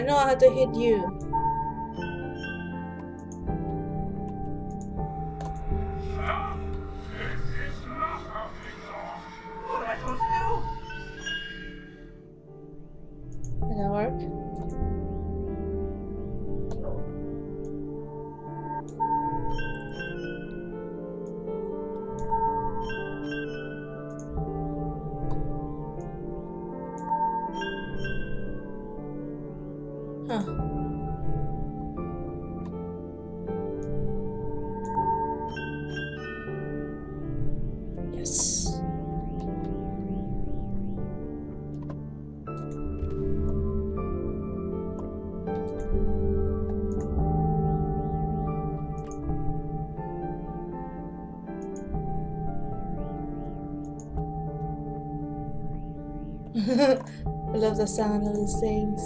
I know how to hit you. What am I supposed to do? Did that work? I love the sound of these things.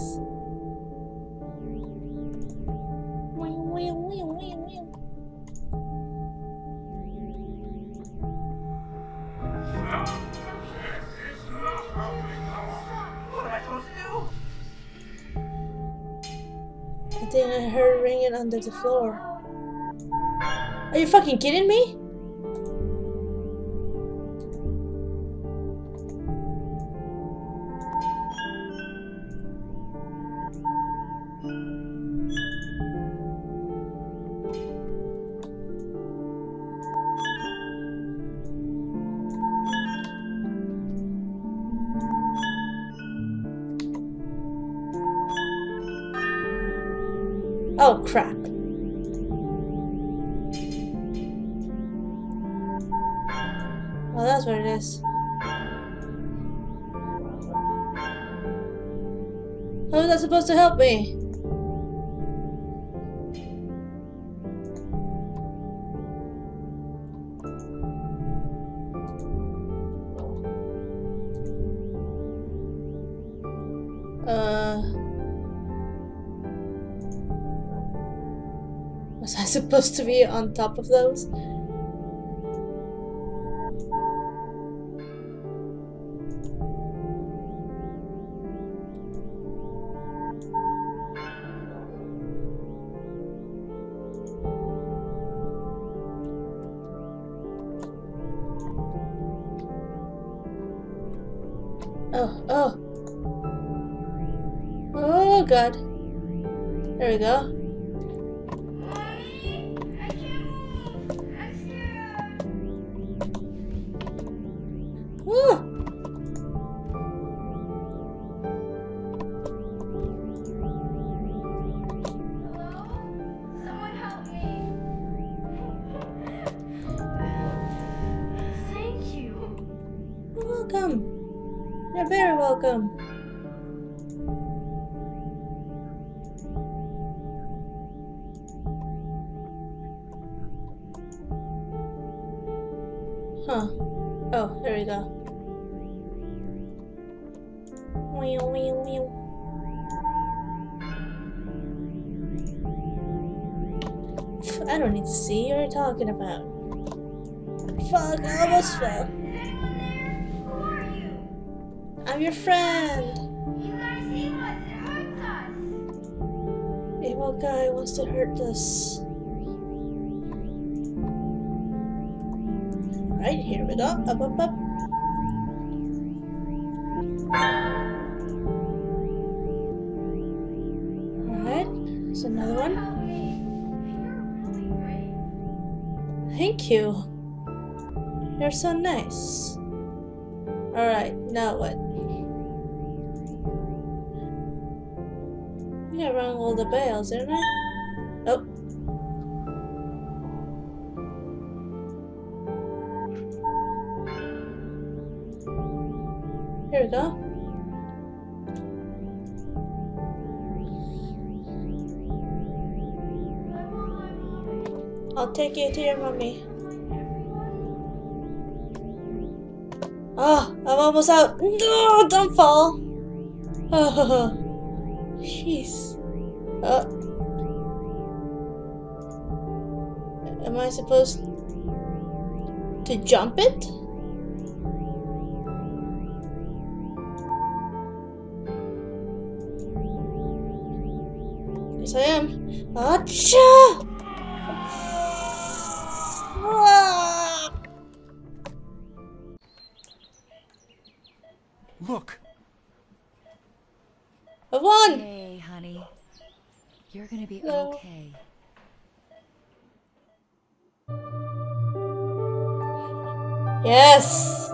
What am I supposed to do? I think I heard ringing under the floor. Are you fucking kidding me? Oh crap. Well, that's what it is. How is that supposed to help me? Was I supposed to be on top of those? Oh, oh. Oh, God. There we go. You're very welcome. Huh. Oh, there we go. I don't need to see what you're talking about. Fuck, I almost fell. I'm your friend! You guys, he wants to hurt us! Evil guy wants to hurt us. Right, here we go. Up, up, up. Alright, there's another one. Thank you. You're so nice. Alright, now what? I think I rung all the bells, didn't I? Oh. Here we go. I'll take you to your mommy. Oh, I'm almost out. No, don't fall. Oh. Jeez. Oh. Am I supposed to jump it? Sam. Achoo! Look. I won. Hey, honey. You're gonna be okay. Yes.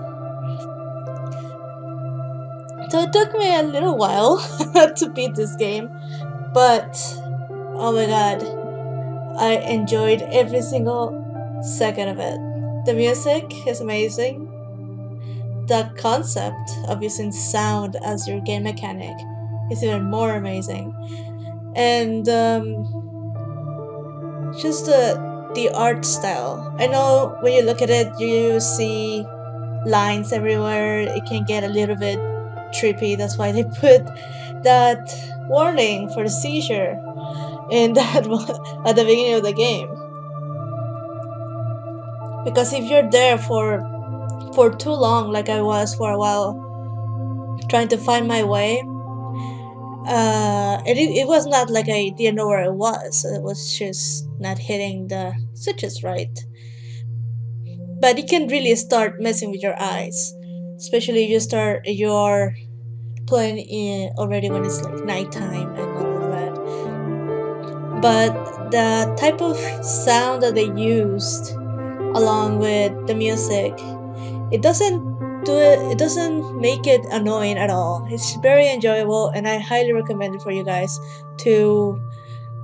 So it took me a little while to beat this game, but oh my god, I enjoyed every single second of it. The music is amazing. The concept of using sound as your game mechanic is even more amazing, and just the art style. I know when you look at it, you see lines everywhere. It can get a little bit trippy. That's why they put that warning for the seizure in that at the beginning of the game. Because if you're there for too long, like I was for a while, trying to find my way, it was not like I didn't know where I was. It was just not hitting the switches right. But it can really start messing with your eyes, especially if you're playing in already when it's like nighttime and all of that. But the type of sound that they used, along with the music, it doesn't make it annoying at all. It's very enjoyable, and I highly recommend it for you guys to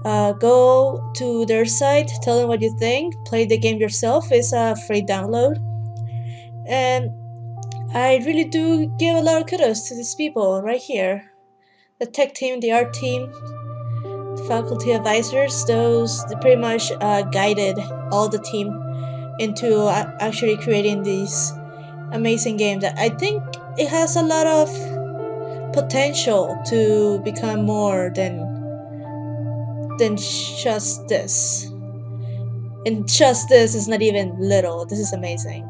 go to their site, tell them what you think, play the game yourself. It's a free download, and I really do give a lot of kudos to these people right here. The tech team, the art team, the faculty advisors, those they pretty much guided all the team into actually creating these amazing game that I think it has a lot of potential to become more than just this. And just this is not even little. This is amazing.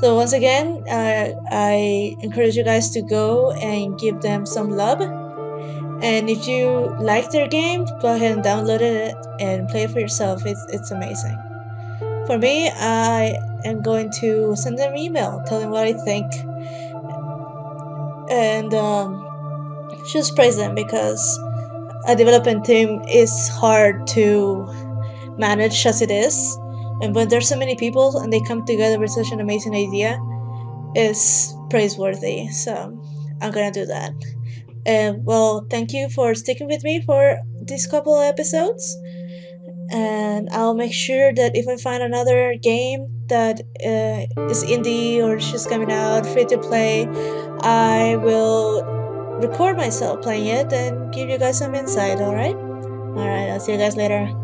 So once again, I encourage you guys to go and give them some love. And if you like their game, go ahead and download it and play it for yourself. It's amazing. For me, I am going to send them an email, tell them what I think, and just praise them, because a development team is hard to manage as it is, and when there's so many people and they come together with such an amazing idea, it's praiseworthy. So I'm gonna do that. And well, thank you for sticking with me for these couple of episodes. And I'll make sure that if I find another game that is indie or just coming out, free to play, I will record myself playing it and give you guys some insight, alright? Alright, I'll see you guys later.